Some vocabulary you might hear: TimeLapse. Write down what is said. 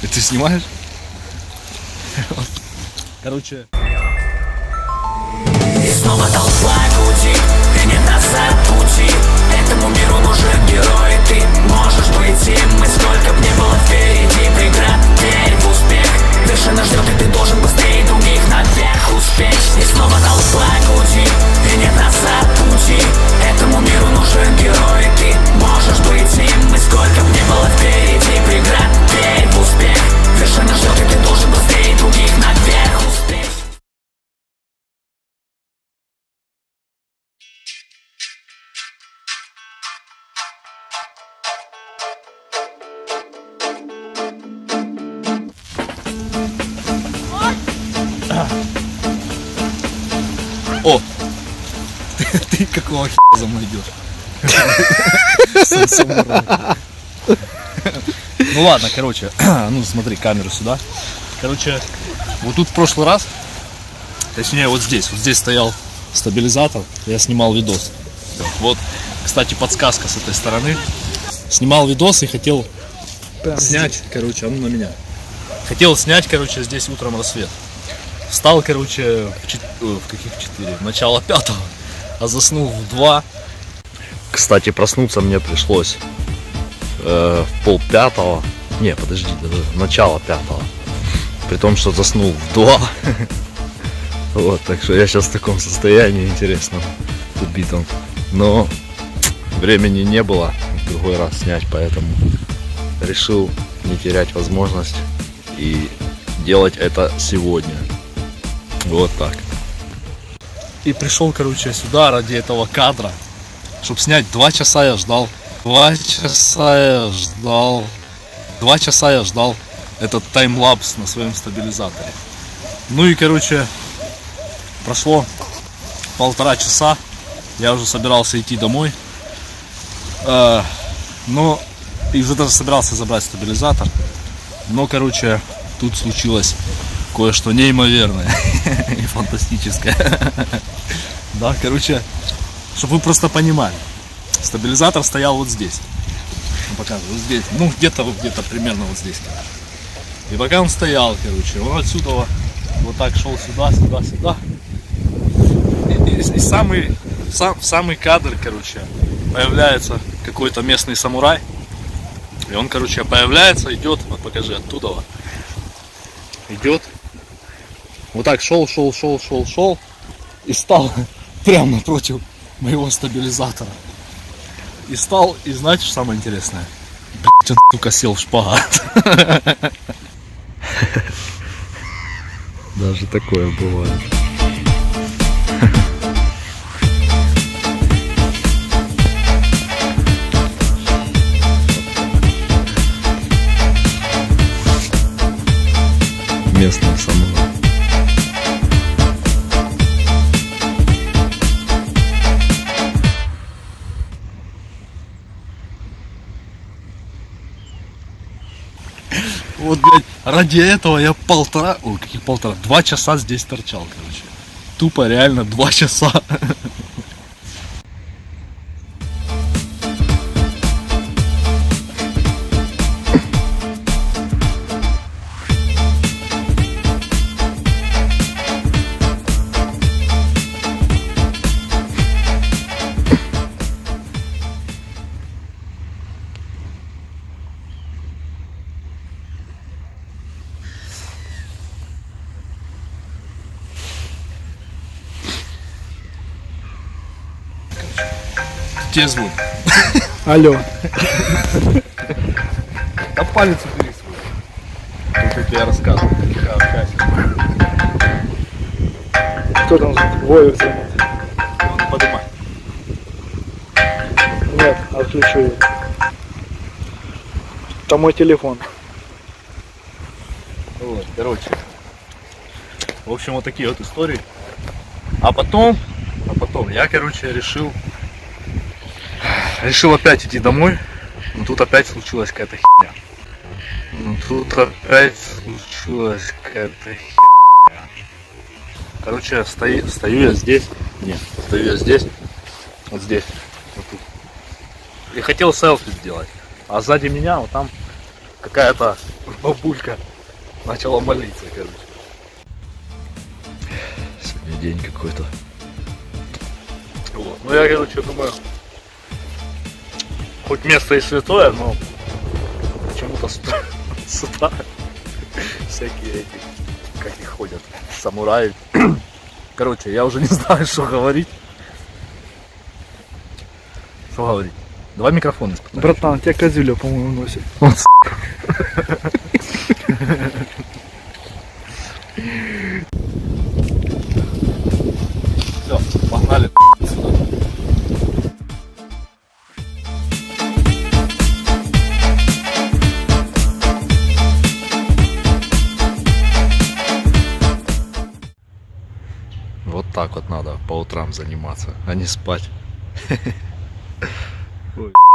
Ты снимаешь? Короче. И снова толпа людей, ты не назад пути. Этому миру нужен герой, ты можешь быть им. И сколько б не было впереди преград, верь в успех. Вершина ждет, и ты должен быстрее других наверх успеть. И снова толпа людей, ты не назад пути. Этому миру нужен герой, ты можешь быть им. И сколько б не было впереди преград, верь в успех. Вершина ждет, и ты должен быстрее других наверх успеть. О! Ты какого хера за мной идешь? Ну ладно, короче, ну смотри, камеру сюда. Короче, вот тут в прошлый раз, точнее вот здесь стоял стабилизатор, я снимал видос. Вот, кстати, подсказка с этой стороны. Снимал видос и хотел снять, короче, а ну на меня. Хотел снять, короче, здесь утром рассвет. Встал, короче, в начало 5-го, а заснул в 2. Кстати, проснуться мне пришлось в 4:30. Не, подожди, в начало 5-го. При том, что заснул в 2. Вот, так что я сейчас в таком состоянии интересном, убитом. Но времени не было в другой раз снять, поэтому решил не терять возможность и делать это сегодня. Вот так. И пришел, короче, сюда ради этого кадра, чтобы снять. 2 часа я ждал. 2 часа я ждал этот таймлапс на своем стабилизаторе. Ну и, короче, прошло 1,5 часа. Я уже собирался идти домой. Но и уже даже собирался забрать стабилизатор. Но, короче, тут случилось кое-что неимоверное и фантастическое. Да, короче, чтобы вы просто понимали, стабилизатор стоял вот здесь. Показываю, вот здесь. Ну, где-то примерно вот здесь, короче. И пока он стоял, короче, он отсюда вот так шел сюда, сюда, сюда. И самый кадр, короче, появляется какой-то местный самурай. И он, короче, появляется, идет, вот покажи, оттуда вот. Идет. Вот так шел и стал прямо напротив моего стабилизатора. И стал, и знаете, что самое интересное? Блять, он, сука, сел в шпагат. Даже такое бывает. Местный самурай. Вот, блядь, ради этого я 2 часа здесь торчал, короче. Тупо реально 2 часа. Звук. Алло. Да палец убери свой. Тут я рассказывал. Кто там двое взял? Ну, поднимай. Нет, отключу его. Там мой телефон. Вот, короче. В общем, вот такие вот истории. А потом я, короче, решил опять идти домой, но тут опять случилась какая-то херня. Короче, стою я здесь, вот здесь, вот тут. И хотел селфи сделать, а сзади меня вот там какая-то бабулька начала молиться, короче. Сегодня день какой-то. Вот. Ну я, короче, думаю, хоть место и святое, но почему-то сюда всякие эти, как их ходят, самураи. Короче, я уже не знаю, что говорить. Что говорить? Давай микрофон испытаем. Братан, тебя козюля, по-моему, носит. Вот, все, погнали. Вот так вот надо по утрам заниматься, а не спать. Ой.